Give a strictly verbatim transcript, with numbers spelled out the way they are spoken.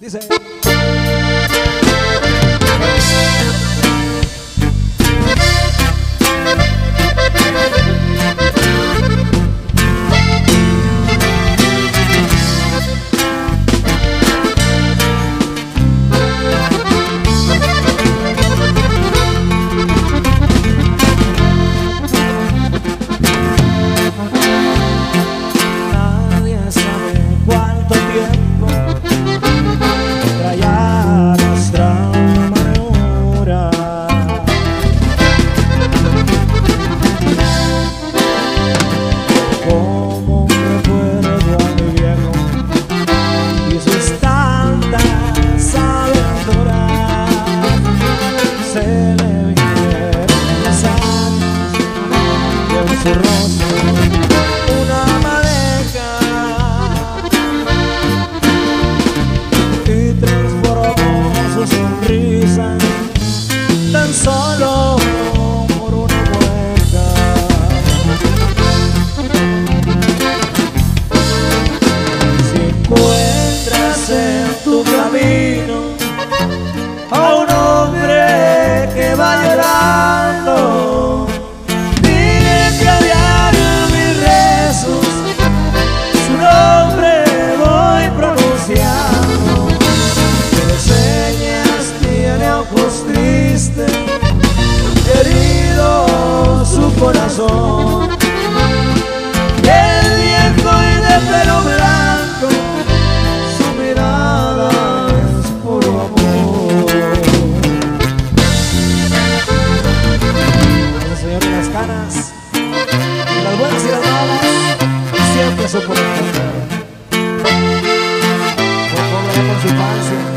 Dice... Siempre soportando, por la consustancia.